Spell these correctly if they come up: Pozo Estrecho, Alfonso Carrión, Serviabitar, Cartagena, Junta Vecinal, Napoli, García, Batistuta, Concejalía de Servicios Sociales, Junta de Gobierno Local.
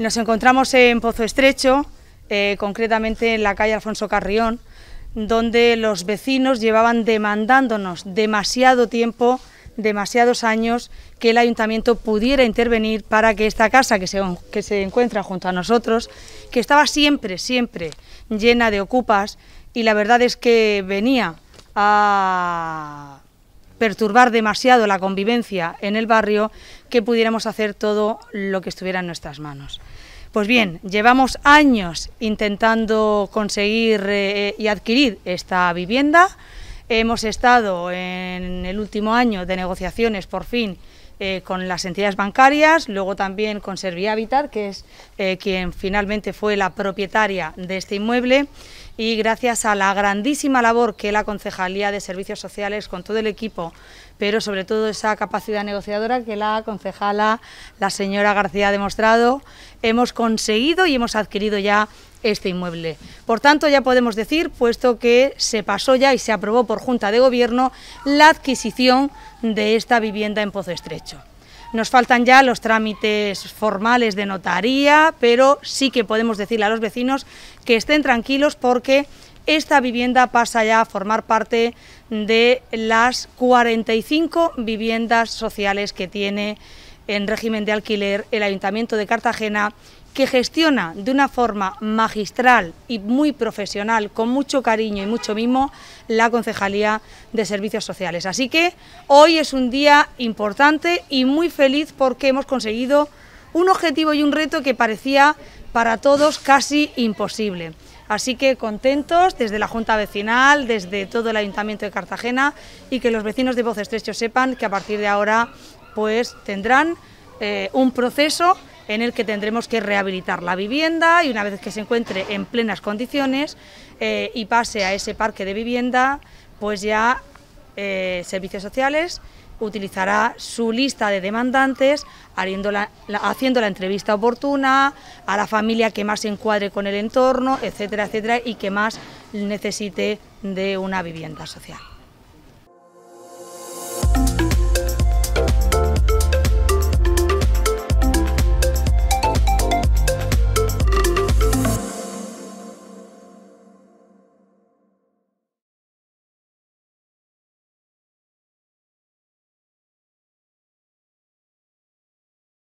Nos encontramos en Pozo Estrecho, concretamente en la calle Alfonso Carrión, donde los vecinos llevaban demandándonos demasiado tiempo, demasiados años, que el ayuntamiento pudiera intervenir para que esta casa que se encuentra junto a nosotros, que estaba siempre llena de ocupas, y la verdad es que venía a perturbar demasiado la convivencia en el barrio, que pudiéramos hacer todo lo que estuviera en nuestras manos. Pues bien, llevamos años intentando conseguir y adquirir esta vivienda. Hemos estado en el último año de negociaciones, por fin, con las entidades bancarias, luego también con Serviabitar, que es quien finalmente fue la propietaria de este inmueble, y gracias a la grandísima labor que la Concejalía de Servicios Sociales, con todo el equipo, pero sobre todo esa capacidad negociadora que la concejala, la señora García, ha demostrado, hemos conseguido y hemos adquirido ya este inmueble. Por tanto, ya podemos decir, puesto que se pasó ya y se aprobó por Junta de Gobierno la adquisición de esta vivienda en Pozo Estrecho. Nos faltan ya los trámites formales de notaría, pero sí que podemos decirle a los vecinos que estén tranquilos, porque esta vivienda pasa ya a formar parte de las 45 viviendas sociales que tiene en régimen de alquiler el Ayuntamiento de Cartagena, que gestiona de una forma magistral y muy profesional, con mucho cariño y mucho mimo, la Concejalía de Servicios Sociales. Así que hoy es un día importante y muy feliz, porque hemos conseguido un objetivo y un reto que parecía para todos casi imposible. Así que contentos desde la Junta Vecinal, desde todo el Ayuntamiento de Cartagena, y que los vecinos de Pozo Estrecho sepan que a partir de ahora pues tendrán un proceso en el que tendremos que rehabilitar la vivienda, y una vez que se encuentre en plenas condiciones y pase a ese parque de vivienda, pues ya Servicios Sociales utilizará su lista de demandantes, haciendo la entrevista oportuna a la familia que más se encuadre con el entorno, etcétera, etcétera, y que más necesite de una vivienda social.